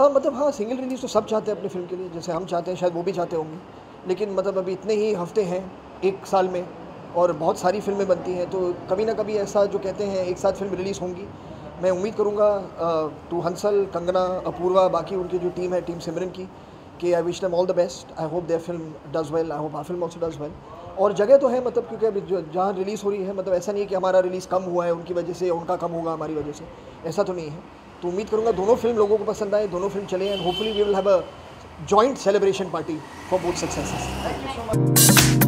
मतलब हाँ, single release तो सब चाहते हैं अपनी फिल्म के लिए, जैसे हम चाहते हैं शायद वो भी चाहते होंगे। लेकिन मतलब अभी इतने ही हफ्ते हैं एक साल में और बहुत सारी फिल्में बनती हैं, तो कभी ना कभी ऐसा जो कहते हैं एक साथ फिल्म रिलीज़ होंगी। मैं उम्मीद करूँगा टू हंसल, कंगना, अपूर्वा, बाकी उनकी जो टीम है, टीम सिमरन की, कि I wish them all the best. I hope their film does well, I hope our film also does well. और जगह तो है, मतलब क्योंकि अभी जहाँ रिलीज़ हो रही है, मतलब ऐसा नहीं है कि हमारा रिलीज़ कम हुआ है उनकी वजह से, उनका कम होगा हमारी वजह से, ऐसा तो नहीं है। तो उम्मीद करूँगा दोनों फिल्म लोगों को पसंद आए, दोनों फिल्म चले, and hopefully we will have a joint celebration party for both successes. Thank you so much.